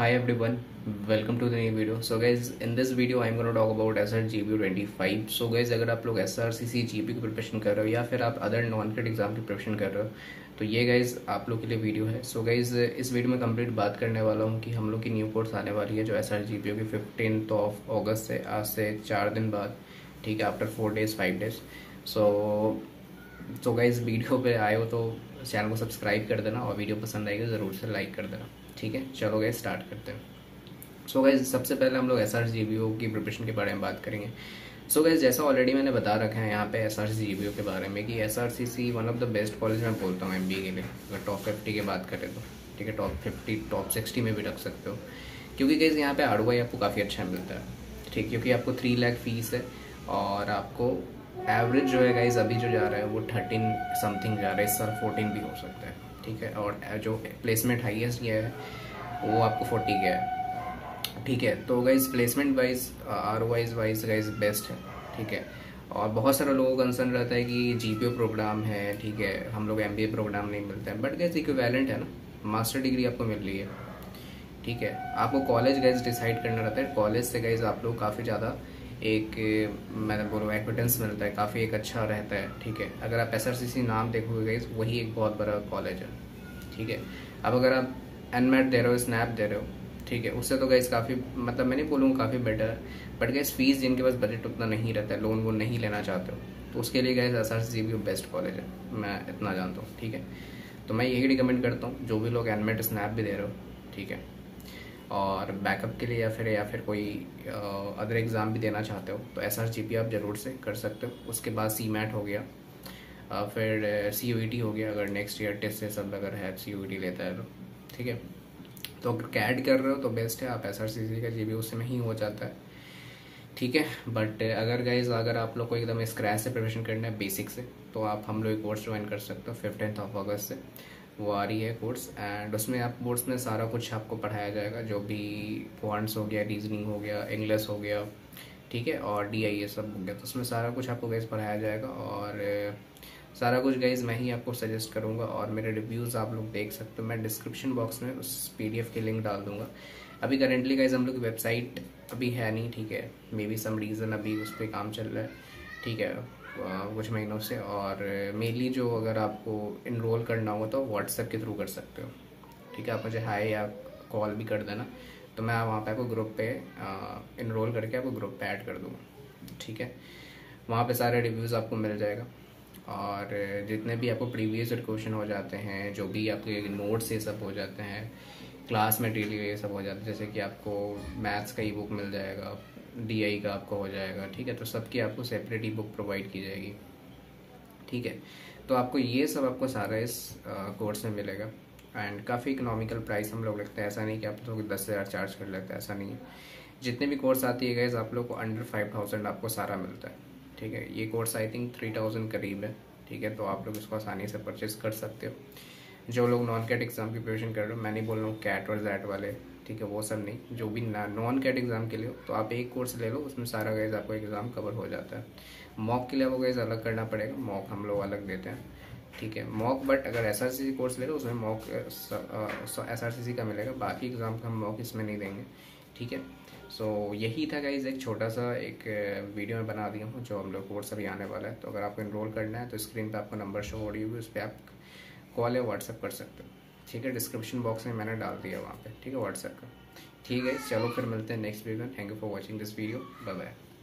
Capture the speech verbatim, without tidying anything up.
Hi everyone, welcome to the new video. So guys, in this video I am going to talk about S R G B O twenty-five. So guys, अगर आप लोग S R C C G B O की preparation कर रहे हो या फिर आप अदर नॉन कैट एग्जाम की प्रिपरेशन कर रहे हो तो ये गाइज आप लोग के लिए वीडियो है. सो so गाइज, इस वीडियो में कंप्लीट बात करने वाला हूँ कि हम लोग की न्यू कोर्स आने वाली है जो S R G B O की फिफ्टींथ ऑफ ऑगस्ट से आज से चार दिन बाद, ठीक है, after four days five days. So तो गाइज वीडियो पे आए हो तो चैनल को सब्सक्राइब कर देना और वीडियो पसंद आएगी ज़रूर से लाइक कर देना. ठीक है, चलो गाइज स्टार्ट करते हैं. सो so गाइज, सबसे पहले हम लोग S R G B O की प्रिपरेशन के बारे में बात करेंगे. सो so गाइज, जैसा ऑलरेडी मैंने बता रखा है यहाँ पे S R G B O के बारे में कि S R C C one of the best college मैं बोलता हूँ M B A के लिए, अगर टॉप फिफ्टी की बात करें तो. ठीक है, टॉप फिफ्टी टॉप सिक्सटी में भी रख सकते हो क्योंकि गाइज यहाँ पर आर ओ आई आपको काफ़ी अच्छा मिलता है. ठीक, क्योंकि आपको थ्री लाख फीस है और आपको एवरेज जो है गाइज अभी जो जा रहा है वो थर्टीन समथिंग जा रहा है, इस साल फोर्टीन भी हो सकता है. ठीक है, और जो प्लेसमेंट हाईएस्ट गया है वो आपको फोर्टी गया है. ठीक है, तो guys placement wise R wise wise guys best है. ठीक है, और बहुत सारे लोगों का कंसर्न रहता है कि जीपीओ प्रोग्राम है, ठीक है, हम लोग एमबीए प्रोग्राम नहीं मिलता है, बट गाइज इक्विवेलेंट है ना, मास्टर डिग्री आपको मिल रही है. ठीक है, आपको कॉलेज गाइज डिसाइड करना रहता है, कॉलेज से गाइज आप लोग काफ़ी ज़्यादा एक मैंने बोलूँ एक्विडेंस मिलता है, काफ़ी एक अच्छा रहता है. ठीक है, अगर आप S R C C नाम देखोगे गाइज वही एक बहुत बड़ा कॉलेज है. ठीक है, अब अगर आप एनमेट दे रहे हो, स्नैप दे रहे हो, ठीक है, उससे तो गाइज काफ़ी, मतलब मैं नहीं बोलूँगा काफ़ी बेटर है, बट गाइज फीस जिनके पास बजट उतना नहीं रहता है, लोन वो नहीं लेना चाहते हो, तो उसके लिए guys S R C C best college है, मैं इतना जानता हूँ. ठीक है, तो मैं यही रिकमेंड करता हूँ जो भी लोग एनमेट स्नैप भी दे रहे हो, ठीक है, और बैकअप के लिए या फिर या फिर कोई अदर एग्ज़ाम भी देना चाहते हो तो S R G B आप ज़रूर से कर सकते हो. उसके बाद C M A T हो गया, आ, फिर C U E T हो गया, अगर नेक्स्ट ईयर टेस्ट से सब अगर है C U E T लेता है तो. ठीक है, तो अगर C A T कर रहे हो तो बेस्ट है, आप S R C C का G B O उसमें ही हो जाता है. ठीक है, बट अगर गाइज अगर आप लोग को एकदम स्क्रैच से प्रिपरेशन करना है बेसिक से तो आप हम लोग कोर्स ज्वाइन कर सकते हो फिफ्टींथ ऑफ अगस्त से वो आ रही है कोर्स, एंड उसमें आप कोर्स में सारा कुछ आपको पढ़ाया जाएगा, जो भी पॉइंट्स हो गया, रीजनिंग हो गया, इंग्लिश हो गया, ठीक है, और डी आई ए सब हो गया, तो उसमें सारा कुछ आपको गाइज पढ़ाया जाएगा और सारा कुछ गाइज मैं ही आपको सजेस्ट करूँगा. और मेरे रिव्यूज़ आप लोग देख सकते हो, मैं डिस्क्रिप्शन बॉक्स में उस पी डी एफ की लिंक डाल दूँगा. अभी करेंटली गाइज हम लोग की वेबसाइट अभी है नहीं, ठीक है, मे बी सम रीज़न अभी उस पर काम चल रहा है, ठीक है, कुछ महीनों से. और मेनली जो अगर आपको इनरोल करना हो तो व्हाट्सएप के थ्रू कर सकते हो. ठीक है, आप मुझे हाई या कॉल भी कर देना तो मैं वहाँ पे आपको ग्रुप पे इनरोल करके आपको ग्रुप पे ऐड कर दूँगा. ठीक है, वहाँ पे सारे रिव्यूज़ आपको मिल जाएगा और जितने भी आपको प्रीवियस क्वेश्चन हो जाते हैं, जो भी आपके नोट्स ये सब हो जाते हैं, क्लास मटेरियल ये सब हो जाता है, जैसे कि आपको मैथ्स का ई बुक मिल जाएगा, डी आई का आपको हो जाएगा. ठीक है, तो सबकी आपको सेपरेट ई बुक प्रोवाइड की जाएगी. ठीक है, तो आपको ये सब आपको सारा इस कोर्स में मिलेगा एंड काफ़ी इकोनॉमिकल प्राइस हम लोग रखते हैं, ऐसा नहीं कि आप लोग दस हज़ार चार्ज कर लेते हैं, ऐसा नहीं है. जितने भी कोर्स आती है गाइज आप लोग को अंडर फाइव थाउजेंड आपको सारा मिलता है. ठीक है, ये course I think three thousand करीब है. ठीक है, तो आप लोग इसको आसानी से परचेज कर सकते हो. जो लोग नॉन कैट एग्जाम की प्रिपरेशन कर रहे हो, मैं नहीं बोल रहा हूँ कैट और जैट वाले, ठीक है, वो सब नहीं, जो भी नॉन कैट एग्ज़ाम के लिए हो तो आप एक कोर्स ले लो, उसमें सारा गाइज आपको एग्ज़ाम कवर हो जाता है. मॉक के लिए आपको गाइज अलग करना पड़ेगा, मॉक हम लोग अलग देते हैं. ठीक है, मॉक, बट अगर S R C C course ले लो उसमें mock S R C C का मिलेगा, बाकी एग्ज़ाम का हम मॉक इसमें नहीं देंगे. ठीक है, सो यही था गाइज, एक छोटा सा एक वीडियो में बना दिया हूँ जो हम लोग कोर्स अभी आने वाला है. तो अगर आपको इनरोल करना है तो स्क्रीन पर आपको नंबर शो हो रही होगी, उस पर आप कॉल या व्हाट्सअप कर सकते हो. ठीक है, डिस्क्रिप्शन बॉक्स में मैंने डाल दिया वहाँ पे, ठीक है, व्हाट्सएप का. ठीक है, चलो फिर मिलते हैं next video. Thank you for watching this video, bye bye.